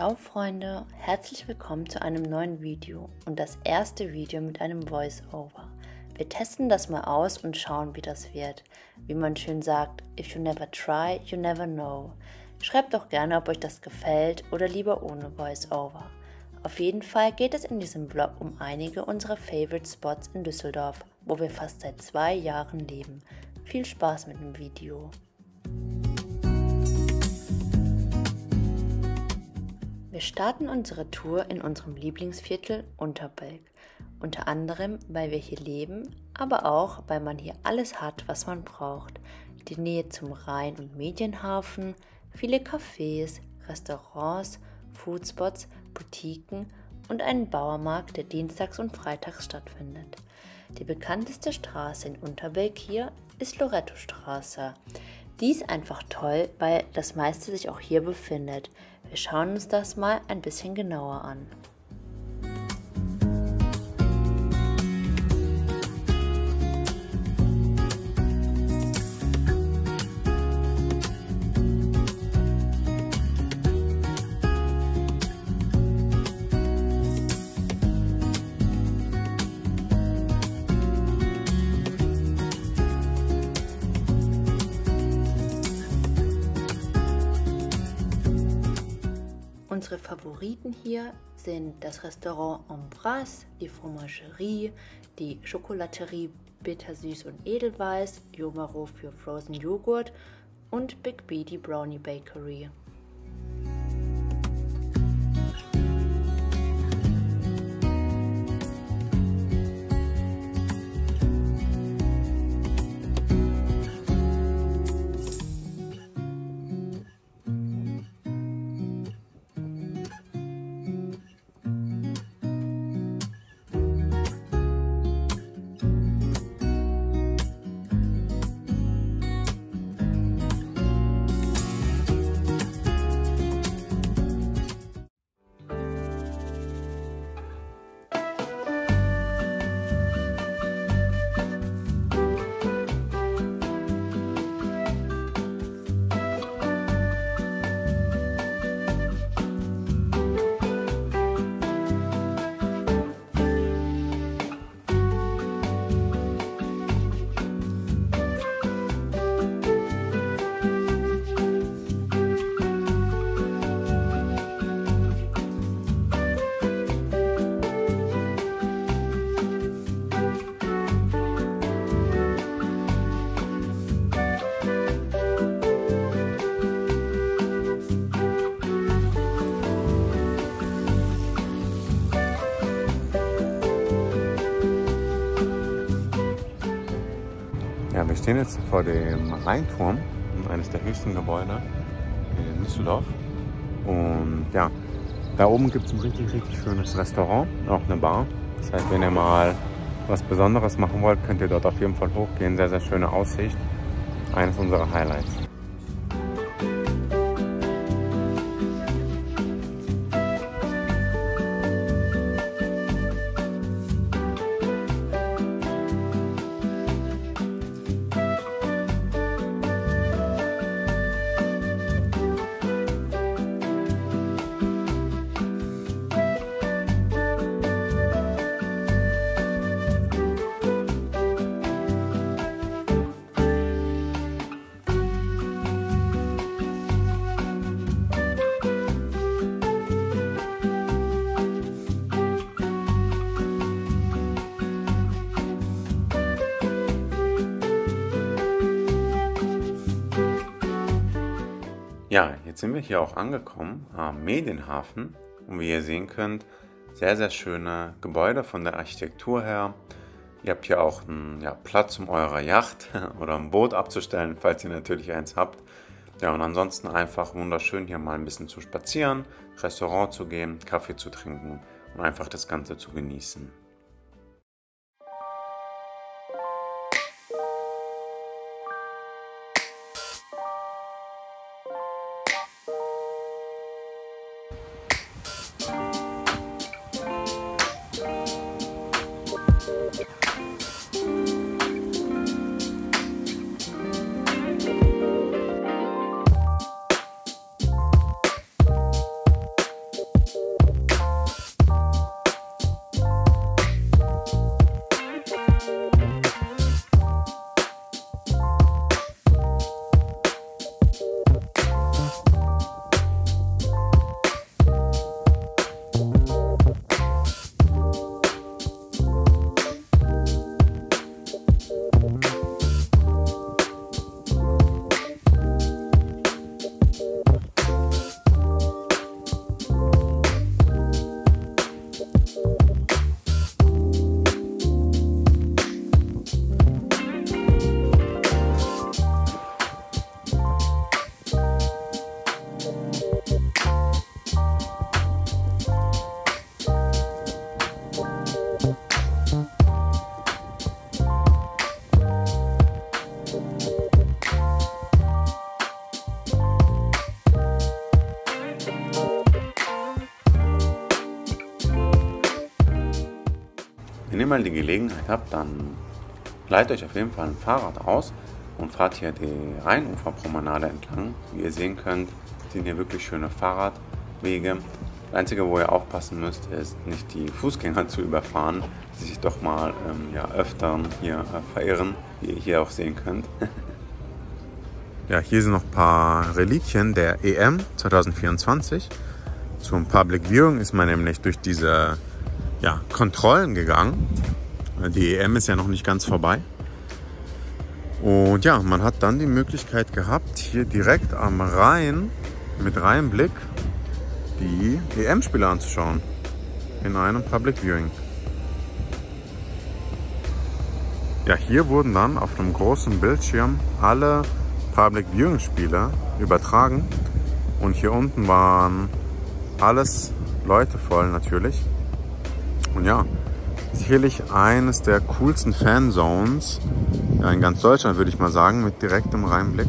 Ciao Freunde, herzlich willkommen zu einem neuen Video und das erste Video mit einem Voice-Over. Wir testen das mal aus und schauen, wie das wird. Wie man schön sagt, if you never try, you never know. Schreibt doch gerne, ob euch das gefällt oder lieber ohne Voice-Over. Auf jeden Fall geht es in diesem Vlog um einige unserer Favorite Spots in Düsseldorf, wo wir fast seit 2 Jahren leben. Viel Spaß mit dem Video. Wir starten unsere Tour in unserem Lieblingsviertel Unterbilk, unter anderem, weil wir hier leben, aber auch, weil man hier alles hat, was man braucht. Die Nähe zum Rhein- und Medienhafen, viele Cafés, Restaurants, Foodspots, Boutiquen und einen Bauermarkt, der dienstags und freitags stattfindet. Die bekannteste Straße in Unterbilk hier ist Lorettostraße. Die ist einfach toll, weil das meiste sich auch hier befindet. Wir schauen uns das mal ein bisschen genauer an. Unsere Favoriten hier sind das Restaurant Embrasse, die Fromagerie, die Schokolaterie Bitter-Süß und Edelweiß, Yomaro für Frozen Joghurt und Big B, die Brownie Bakery. Ja, wir stehen jetzt vor dem Rheinturm, eines der höchsten Gebäude in Düsseldorf. Und ja, da oben gibt es ein richtig, richtig schönes Restaurant, auch eine Bar. Das heißt, wenn ihr mal was Besonderes machen wollt, könnt ihr dort auf jeden Fall hochgehen. Sehr, sehr schöne Aussicht. Eines unserer Highlights. Ja, jetzt sind wir hier auch angekommen am Medienhafen und wie ihr sehen könnt, sehr, sehr schöne Gebäude von der Architektur her. Ihr habt hier auch einen Platz, um eure Yacht oder ein Boot abzustellen, falls ihr natürlich eins habt. Ja, und ansonsten einfach wunderschön hier mal ein bisschen zu spazieren, Restaurant zu gehen, Kaffee zu trinken und einfach das Ganze zu genießen. Wenn ihr mal die Gelegenheit habt, dann leiht euch auf jeden Fall ein Fahrrad aus und fahrt hier die Rheinuferpromenade entlang. Wie ihr sehen könnt, sind hier wirklich schöne Fahrradwege. Das Einzige, wo ihr aufpassen müsst, ist nicht die Fußgänger zu überfahren, die sich doch mal öfter hier verirren, wie ihr hier auch sehen könnt. Ja, hier sind noch ein paar Reliquien der EM 2024. Zum Public Viewing ist man nämlich durch diese Kontrollen gegangen. Die EM ist ja noch nicht ganz vorbei. Und ja, man hat dann die Möglichkeit gehabt, hier direkt am Rhein, mit Rheinblick, die EM-Spiele anzuschauen. In einem Public Viewing. Ja, hier wurden dann auf einem großen Bildschirm alle Public Viewing Spiele übertragen und hier unten waren alles Leute voll natürlich. Und ja, sicherlich eines der coolsten Fanzones in ganz Deutschland, würde ich mal sagen, mit direktem Rheinblick.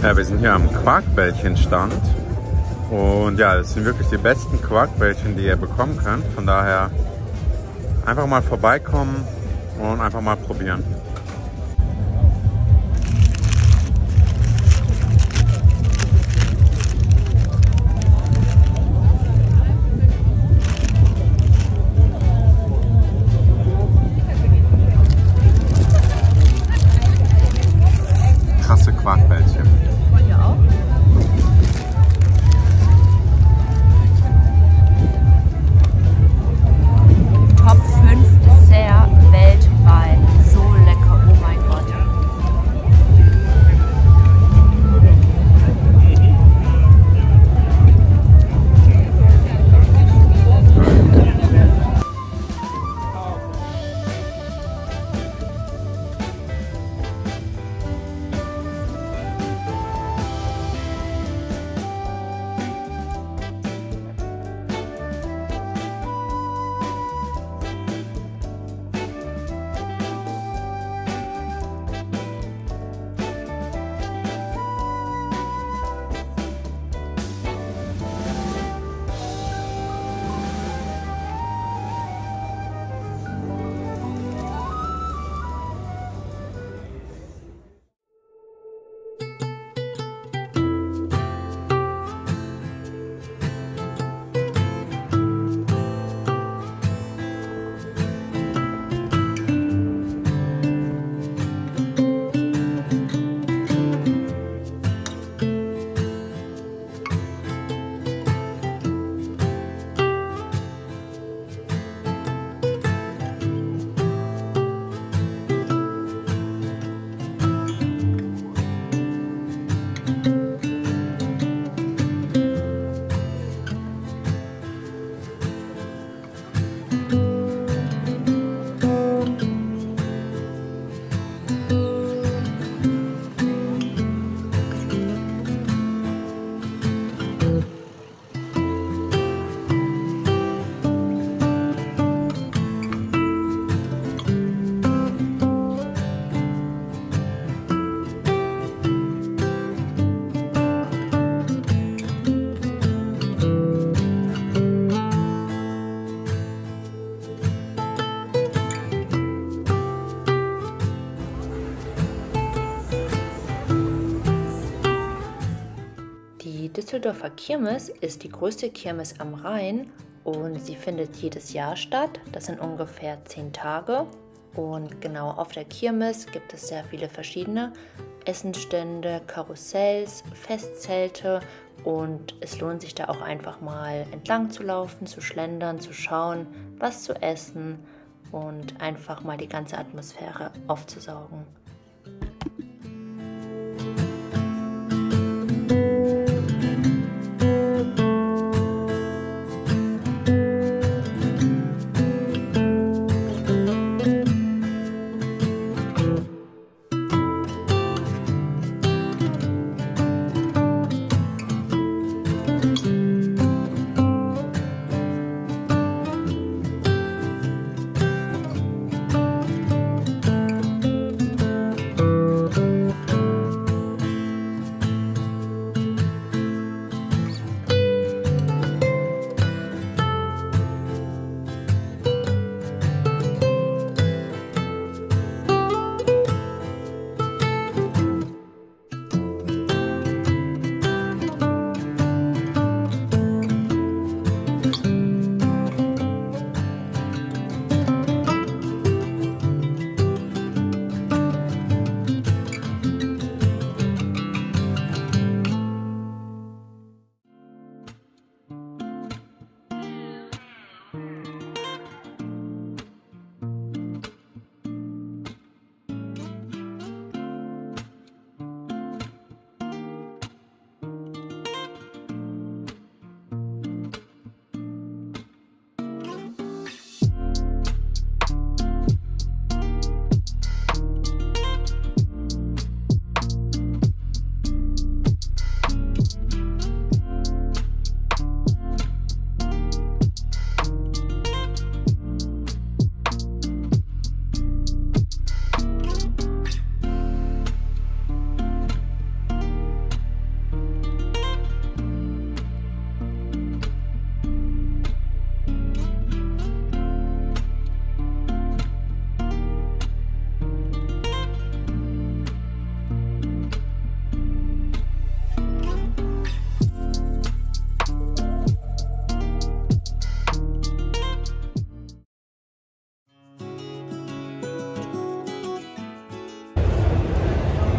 Ja, wir sind hier am Quarkbällchenstand und ja, das sind wirklich die besten Quarkbällchen, die ihr bekommen könnt. Von daher einfach mal vorbeikommen und einfach mal probieren. Top 5 Dessert weltweit. So lecker. Düsseldorfer Kirmes ist die größte Kirmes am Rhein und sie findet jedes Jahr statt. Das sind ungefähr 10 Tage und genau auf der Kirmes gibt es sehr viele verschiedene Essenstände, Karussells, Festzelte und es lohnt sich da auch einfach mal entlang zu laufen, zu schlendern, zu schauen, was zu essen und einfach mal die ganze Atmosphäre aufzusaugen.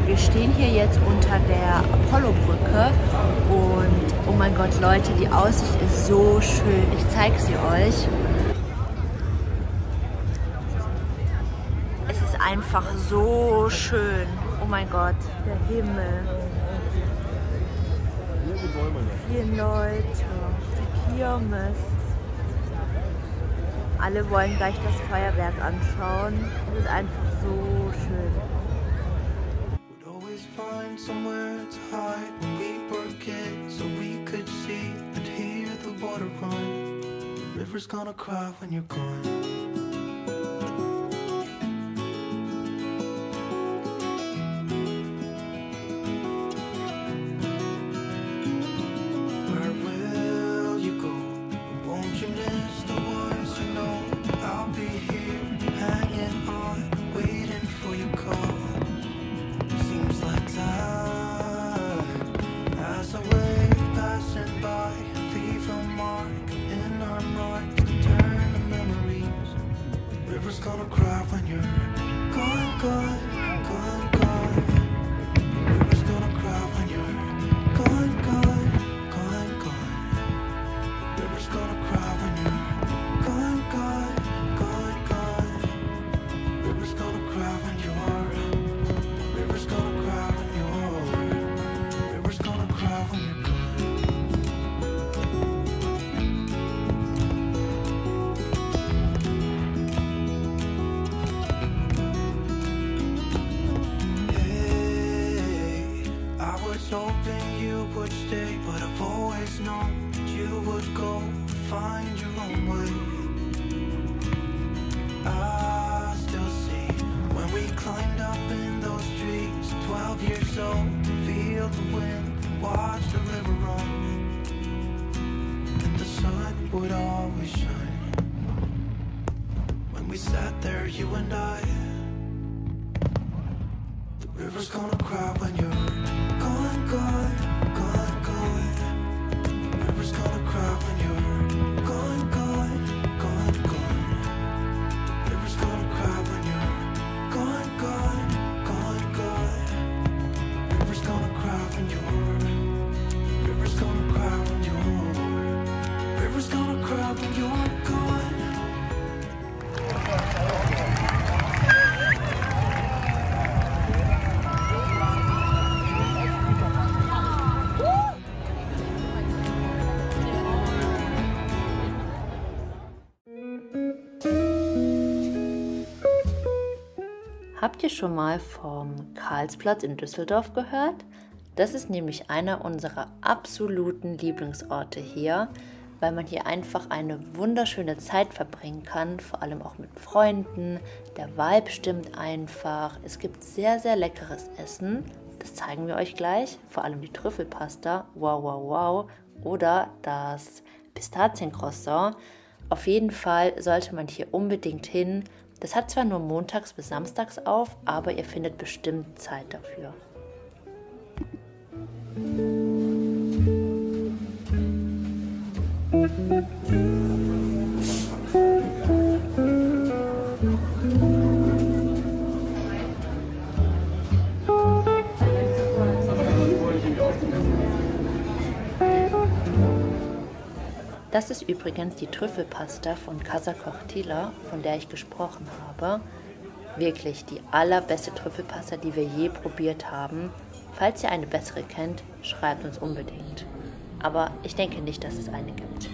Wir stehen hier jetzt unter der Apollo-Brücke und oh mein Gott Leute, die Aussicht ist so schön, ich zeige sie euch. Es ist einfach so schön, oh mein Gott, der Himmel. Viele Leute, die Kirmes. Alle wollen gleich das Feuerwerk anschauen, es ist einfach so schön. Find somewhere to hide when we were kids, so we could see and hear the water run. The river's gonna cry when you're gone. Where will you go? Won't you miss the ones you know? I'll be here hanging on, waiting for your call. As a wave passing by, leave a mark in our mind, turn the memories. River's gonna cry when you're gone, gone, gone, gone. River's gonna cry when you're gone, gone, gone, gone. River's gonna cry when you're gone, gone, gone, gone. River's gonna cry when you're. Hoping you would stay, but I've always known you would go find your own way. I still see when we climbed up in those trees, 12 years old, to feel the wind, watch the river run, and the sun would always shine. When we sat there, you and I, the river's gonna cry when you're gone, gone, gone, gone. Habt ihr schon mal vom Karlsplatz in Düsseldorf gehört? Das ist nämlich einer unserer absoluten Lieblingsorte hier, weil man hier einfach eine wunderschöne Zeit verbringen kann, vor allem auch mit Freunden. Der Vibe stimmt einfach. Es gibt sehr, sehr leckeres Essen. Das zeigen wir euch gleich. Vor allem die Trüffelpasta, wow, wow, wow. Oder das Pistaziencroissant. Auf jeden Fall sollte man hier unbedingt hin. Das hat zwar nur montags bis samstags auf, aber ihr findet bestimmt Zeit dafür. Das ist übrigens die Trüffelpasta von Casa Cortila, von der ich gesprochen habe. Wirklich die allerbeste Trüffelpasta, die wir je probiert haben. Falls ihr eine bessere kennt, schreibt uns unbedingt. Aber ich denke nicht, dass es eine gibt.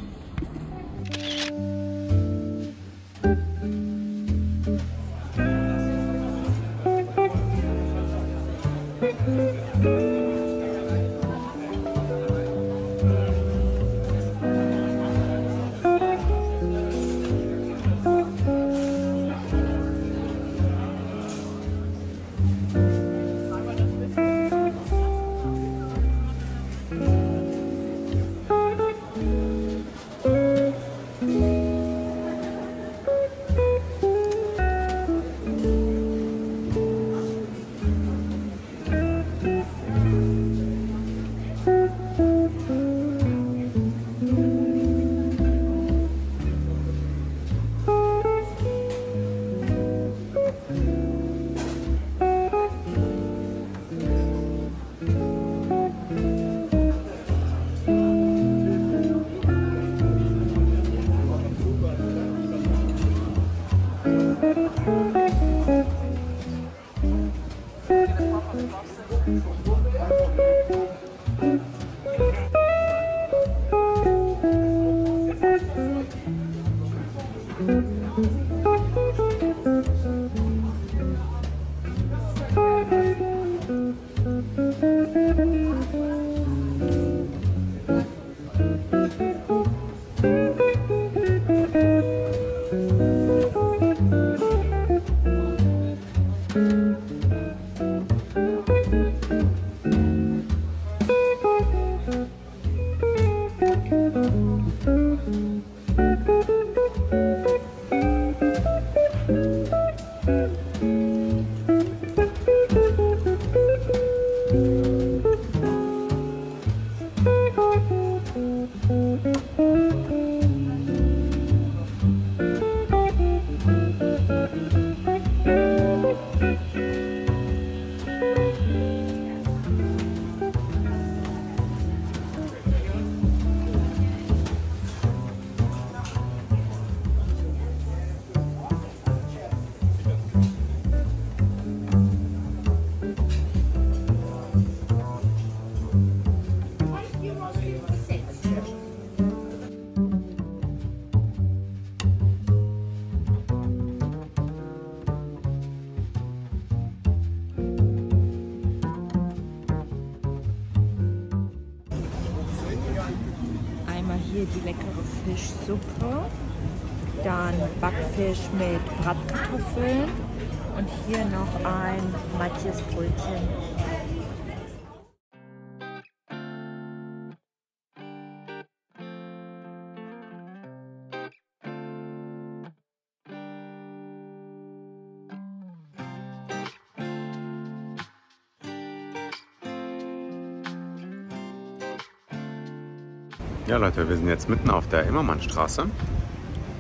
Die leckere Fischsuppe, dann Backfisch mit Bratkartoffeln und hier noch ein Matthias-Brötchen. Ja Leute, wir sind jetzt mitten auf der Immermannstraße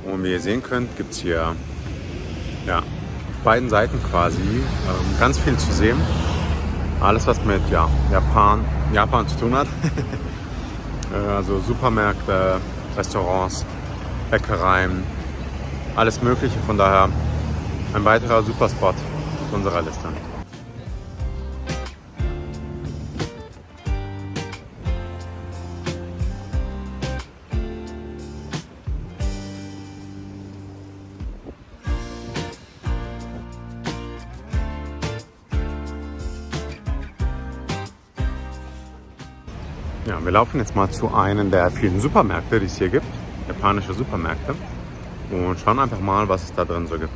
und wie ihr sehen könnt, gibt es hier ja, auf beiden Seiten quasi ganz viel zu sehen. Alles was mit ja, Japan zu tun hat, also Supermärkte, Restaurants, Bäckereien, alles mögliche, von daher ein weiterer Superspot auf unserer Liste. Ja, wir laufen jetzt mal zu einem der vielen Supermärkte, die es hier gibt, japanische Supermärkte, und schauen einfach mal, was es da drin so gibt.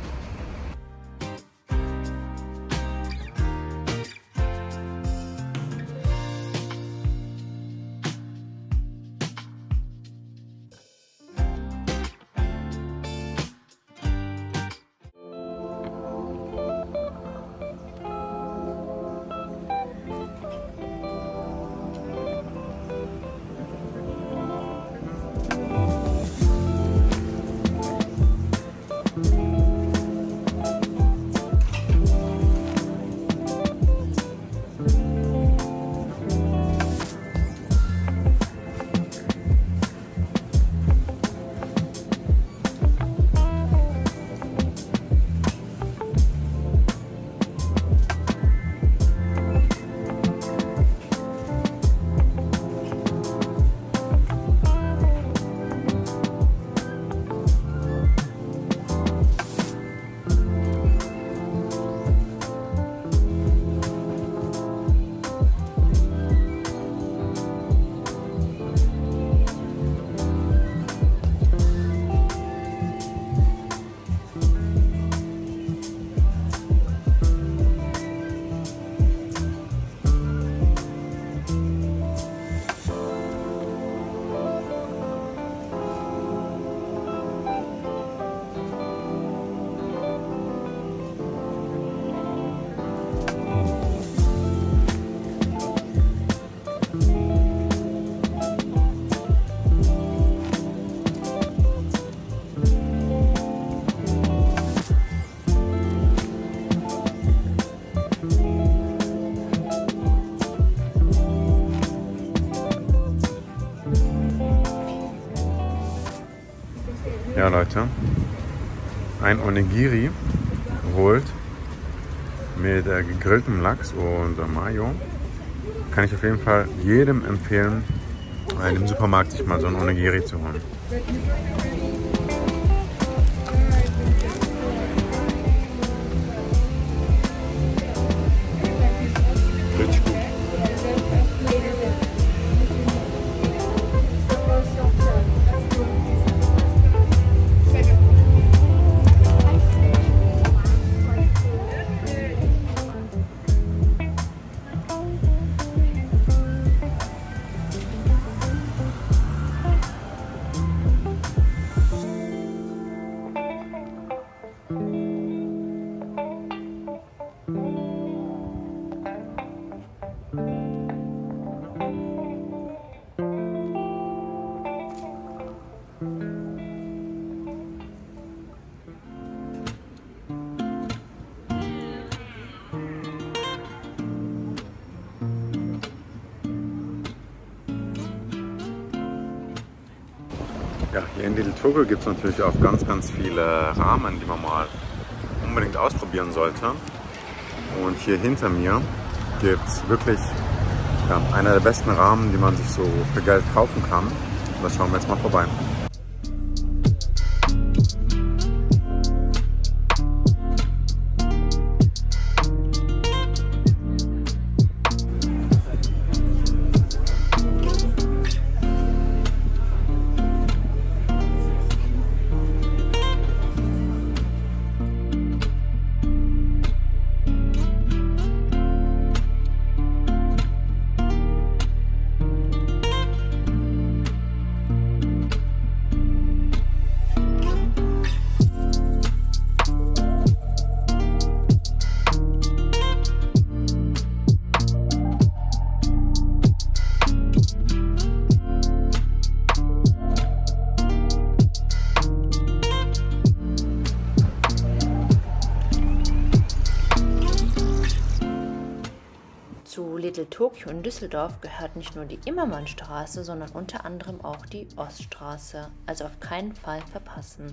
Ja, Leute, ein Onigiri geholt mit gegrilltem Lachs und Mayo. Kann ich auf jeden Fall jedem empfehlen, in dem Supermarkt sich mal so ein Onigiri zu holen. Ja, hier in Little Tokyo gibt es natürlich auch ganz, ganz viele Ramen, die man mal unbedingt ausprobieren sollte. Und hier hinter mir gibt es wirklich einer der besten Ramen, die man sich so für Geld kaufen kann. Und da schauen wir jetzt mal vorbei. Little Tokyo in Düsseldorf gehört nicht nur die Immermannstraße, sondern unter anderem auch die Oststraße. Also auf keinen Fall verpassen.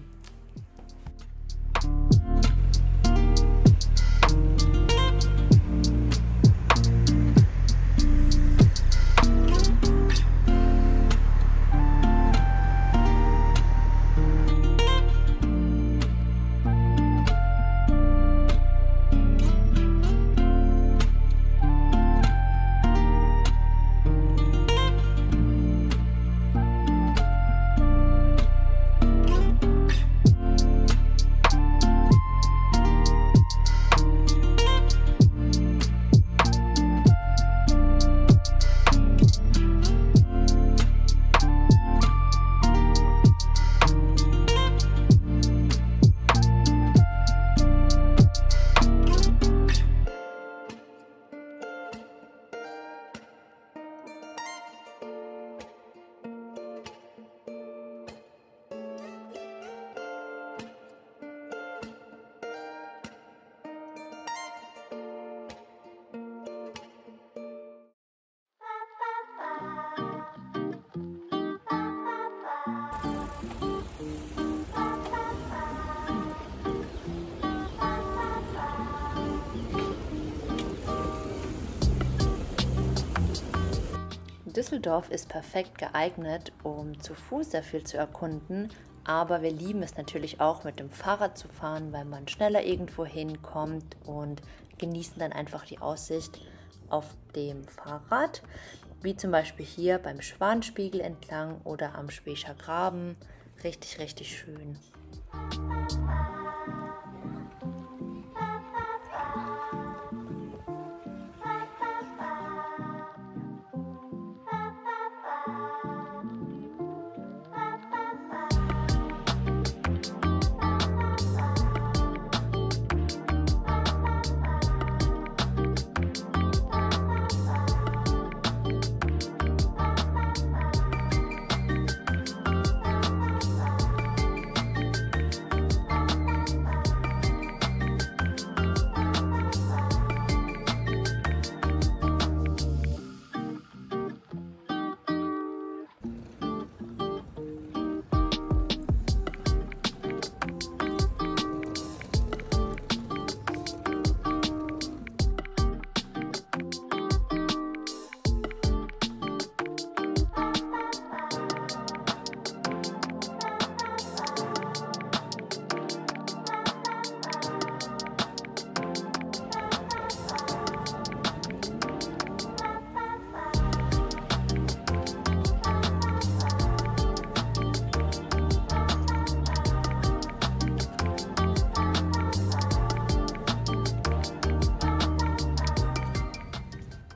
Düsseldorf ist perfekt geeignet, um zu Fuß sehr viel zu erkunden, aber wir lieben es natürlich auch, mit dem Fahrrad zu fahren, weil man schneller irgendwo hinkommt und genießen dann einfach die Aussicht auf dem Fahrrad, wie zum Beispiel hier beim Schwanspiegel entlang oder am Speichergraben. Richtig, richtig schön.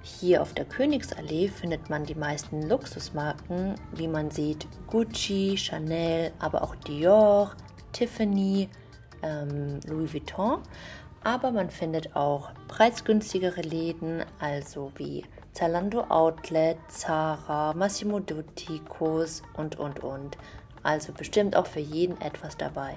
Hier auf der Königsallee findet man die meisten Luxusmarken, wie man sieht, Gucci, Chanel, aber auch Dior, Tiffany, Louis Vuitton. Aber man findet auch preisgünstigere Läden, also wie Zalando Outlet, Zara, Massimo Dutti, Kos und. Also bestimmt auch für jeden etwas dabei.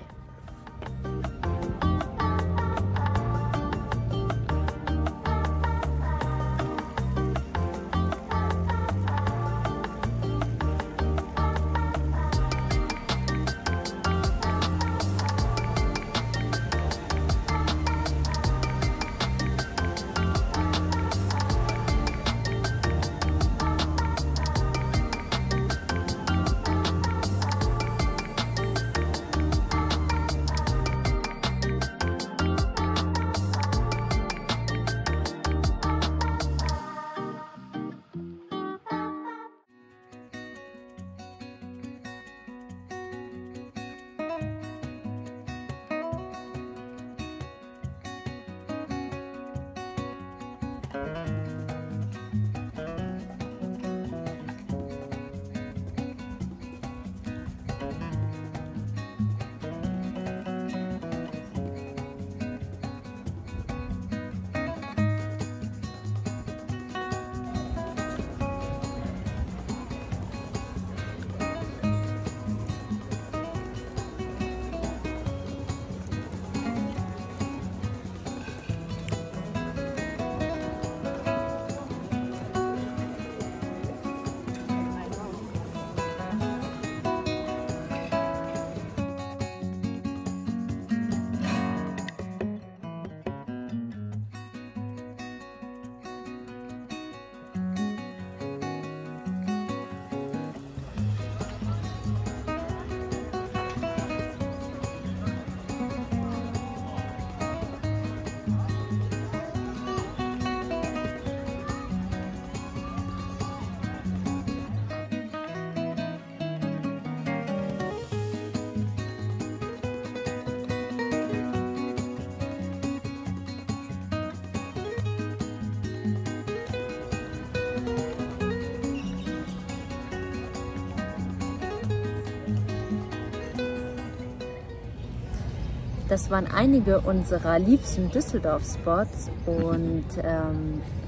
Das waren einige unserer liebsten Düsseldorf-Spots und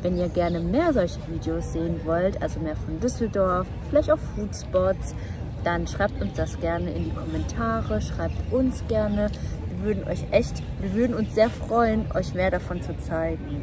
wenn ihr gerne mehr solche Videos sehen wollt, also mehr von Düsseldorf, vielleicht auch Foodspots, dann schreibt uns das gerne in die Kommentare, schreibt uns gerne. Wir würden uns sehr freuen, euch mehr davon zu zeigen.